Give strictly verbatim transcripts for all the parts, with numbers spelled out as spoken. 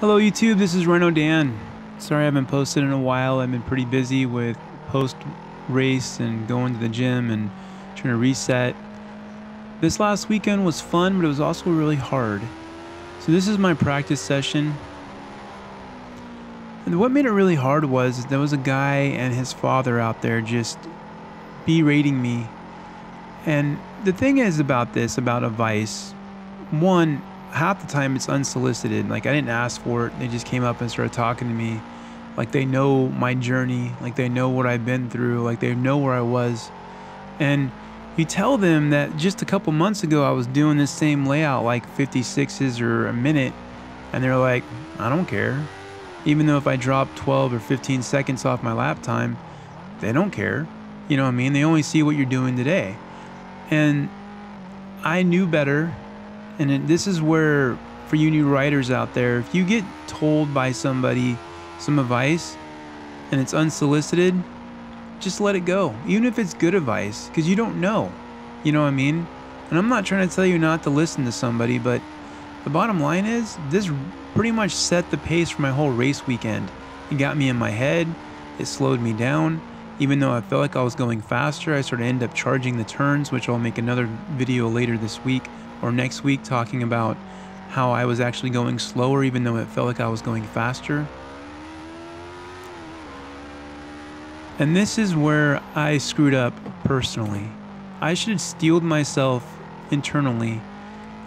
Hello YouTube, this is Rhino Dan. Sorry I haven't posted in a while. I've been pretty busy with post-race and going to the gym and trying to reset. This last weekend was fun, but it was also really hard. So this is my practice session. And what made it really hard was there was a guy and his father out there just berating me. And the thing is about this, about advice, one, half the time it's unsolicited. Like, I didn't ask for it. They just came up and started talking to me. Like, they know my journey. Like, they know what I've been through. Like, they know where I was. And you tell them that just a couple months ago I was doing this same layout, like fifty-sixes or a minute, and they're like, I don't care. Even though if I drop twelve or fifteen seconds off my lap time, they don't care. You know what I mean? They only see what you're doing today. And I knew better. And this is where, for you new writers out there, if you get told by somebody some advice and it's unsolicited, just let it go. Even if it's good advice, because you don't know. You know what I mean? And I'm not trying to tell you not to listen to somebody, but the bottom line is this pretty much set the pace for my whole race weekend. It got me in my head. It slowed me down. Even though I felt like I was going faster, I sort of ended up charging the turns, which I'll make another video later this week or next week talking about how I was actually going slower even though it felt like I was going faster. And this is where I screwed up personally. I should have steeled myself internally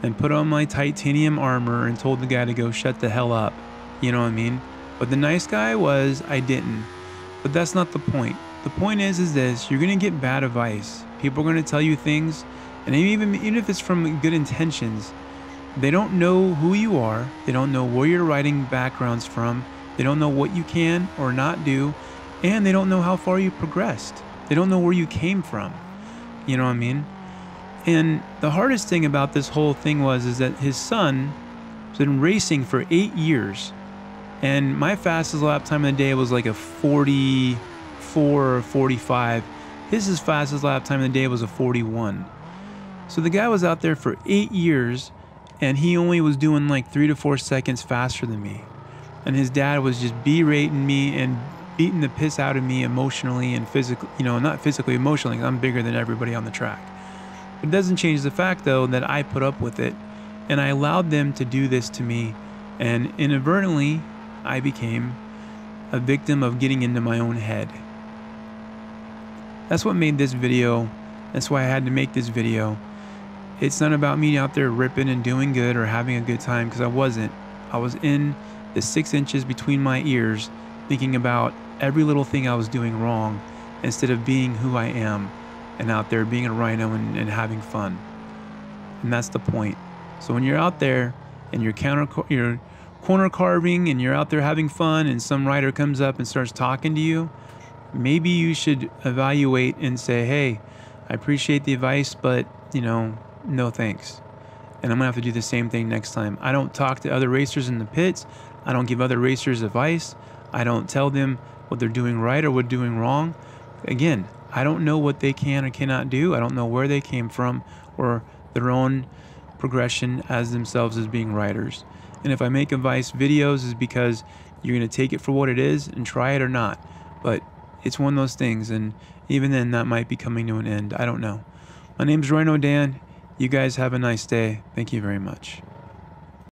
and put on my titanium armor and told the guy to go shut the hell up. You know what I mean? But the nice guy was, I didn't. But that's not the point. The point is, is this, you're gonna get bad advice. People are gonna tell you things. And even, even if it's from good intentions, they don't know who you are. They don't know where your writing background's from. They don't know what you can or not do. And they don't know how far you progressed. They don't know where you came from. You know what I mean? And the hardest thing about this whole thing was is that his son has been racing for eight years. And my fastest lap time of the day was like a forty-four or forty-five. His fastest lap time of the day was a forty-one. So the guy was out there for eight years and he only was doing like three to four seconds faster than me. And his dad was just berating me and beating the piss out of me emotionally and physically, you know, not physically, emotionally, because I'm bigger than everybody on the track. It doesn't change the fact though that I put up with it and I allowed them to do this to me. And inadvertently, I became a victim of getting into my own head. That's what made this video. That's why I had to make this video. It's not about me out there ripping and doing good or having a good time, because I wasn't. I was in the six inches between my ears thinking about every little thing I was doing wrong instead of being who I am and out there being a rhino and, and having fun. And that's the point. So when you're out there and you're, counter, you're corner carving and you're out there having fun and some rider comes up and starts talking to you, maybe you should evaluate and say, hey, I appreciate the advice, but, you know, no thanks. And I'm gonna have to do the same thing next time. I don't talk to other racers in the pits. I don't give other racers advice. I don't tell them what they're doing right or what they're doing wrong. Again, I don't know what they can or cannot do. I don't know where they came from or their own progression as themselves as being riders. And if I make advice videos is because you're gonna take it for what it is and try it or not. But it's one of those things, and even then that might be coming to an end. I don't know. My name's Rhino Dan. You guys have a nice day. Thank you very much.